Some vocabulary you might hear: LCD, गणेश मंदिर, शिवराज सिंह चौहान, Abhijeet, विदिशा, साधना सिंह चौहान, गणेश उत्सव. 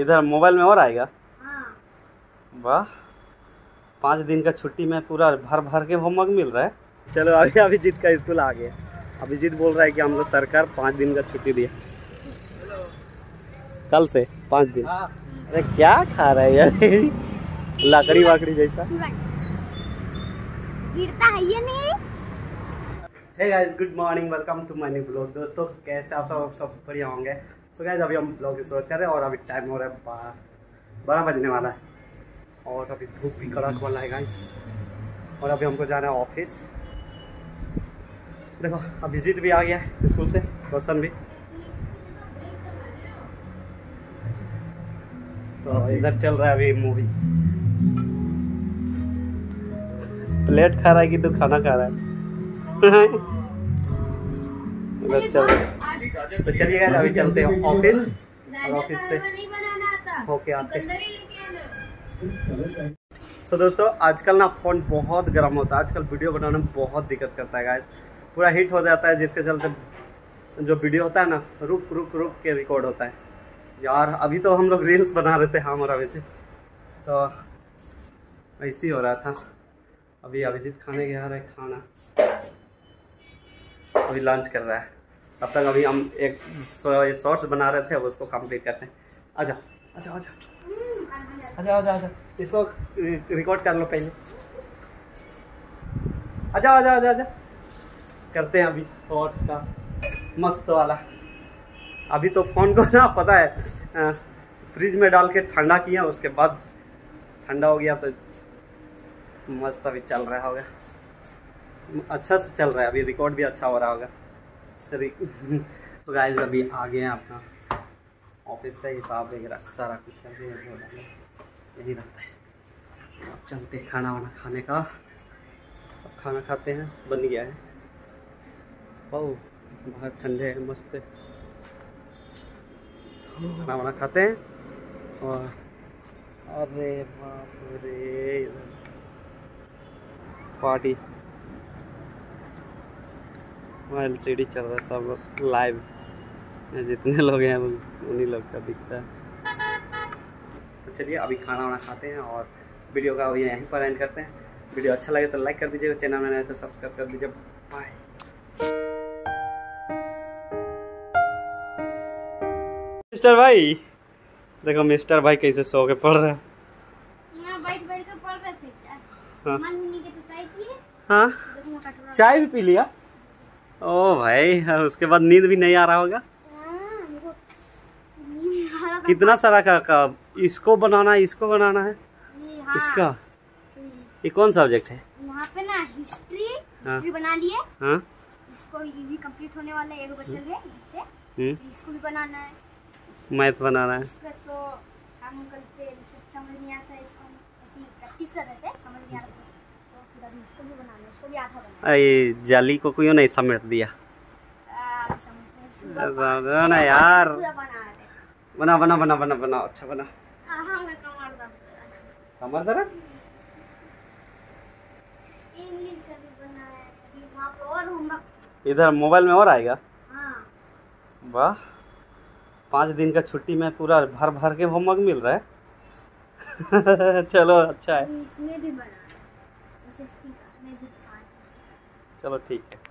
इधर मोबाइल में और आएगा। वाह, 5 दिन का छुट्टी में पूरा भर के होमवर्क मिल रहा है। चलो अभी अभिजीत का स्कूल आ गया। अभिजीत बोल रहा है कि हमको सरकार 5 दिन का छुट्टी दिया, कल से 5 दिन। अरे क्या खा रहा है यार, लकड़ी वाकड़ी जैसा गिरता है ये नहीं। Hey guys, good morning, welcome to my new blog. दोस्तों कैसे आप सब बढ़िया होंगे। सो गाइस अभी हम ब्लॉग की शुरुआत कर रहे हैं और अभी टाइम हो रहा है 12 बजने वाला है और अभी धूप भी कड़क वाला है गाइस। और अभी हमको जाना है ऑफिस। देखो अभिजीत भी आ गया है स्कूल से, रोशन भी। तो इधर चल रहा है अभी मूवी। प्लेट खा रहा है कि तो खाना खा रहा है। इधर चल रहा है। तो चलिए गाइस अभी चलते हैं ऑफिस और ऑफिस से होके आते हैं। सो दोस्तों आजकल ना फ़ोन बहुत गर्म होता है, आजकल वीडियो बनाने में बहुत दिक्कत करता है गाइस। पूरा हीट हो जाता है जिसके चलते जो वीडियो होता है ना रुक के रिकॉर्ड होता है यार। अभी तो हम लोग रील्स बना रहे थे हम और अभिजीत, तो ऐसे ही हो रहा था। अभी अभिजीत खाने गया है खाना, अभी लंच कर रहा है। तब तक अभी हम एक शॉर्ट्स बना रहे थे, अब उसको कंप्लीट करते हैं। अच्छा अच्छा अच्छा आजा आजा आजा, इसको रिकॉर्ड कर लो पहले। आजा आजा आजा आजा, करते हैं अभी शॉर्ट्स का मस्त वाला। अभी तो फोन को ना पता है फ्रिज में डाल के ठंडा किया, उसके बाद ठंडा हो गया तो मस्त अभी चल रहा होगा, अच्छा से चल रहा है। अभी रिकॉर्ड भी अच्छा हो रहा होगा। तो गाइस अभी आ गए हैं अपना ऑफिस से, हिसाब वगैरह सारा कुछ करके यही रहता है। अब चलते हैं खाना वाना खाने का। अब खाना खाते हैं, बन गया है। ओह बाहर ठंडे है, मस्त है। खाना वाना खाते हैं और अरे बाप रे पार्टी, LCD चल रहा है सब लाइव, जितने लोग हैं उन्हीं लोग का दिखता है। तो चलिए अभी खाना वाना खाते हैं और वीडियो का अभी यहीं पर एंड करते हैं। वीडियो अच्छा लगे तो लाइक कर दीजिएगा, चैनल में नए तो सब्सक्राइब कर दीजिए। बाय। मिस्टर भाई, देखो मिस्टर भाई कैसे सो के पढ़ रहे हैं। हाँ चाय भी पी लिया। ओ भाई, उसके बाद नींद भी नहीं आ रहा होगा। कितना सारा का इसको बनाना है। हाँ। इसका ये कौन सब्जेक्ट है यहाँ पे ना? हिस्ट्री बना लिए। हाँ? इसको ये भी कंप्लीट होने वाला है, एगो बच्चा है इसे। इसको भी बनाना है, मैथ बनाना है। इसका तो हम करते समझ नहीं आता, इसको ऐसी प्रैक्टिस कर रहे थे, समझ नहीं आ रहा तो फिर अभी इसको भी बनाना है, इसको भी आधा बनाना है। ये जाली को क्यों नहीं समेट दिया? समझ ना यार, बना बना बना बना बना अच्छा बना। मैं कमर दर्द इंग्लिश का भी बना है वहाँ पे, और होमवर्क इधर मोबाइल में और आएगा। वाह, 5 दिन का छुट्टी में पूरा भर के होमवर्क मिल रहा है। चलो अच्छा है, इसमें भी बना है। चलो ठीक है।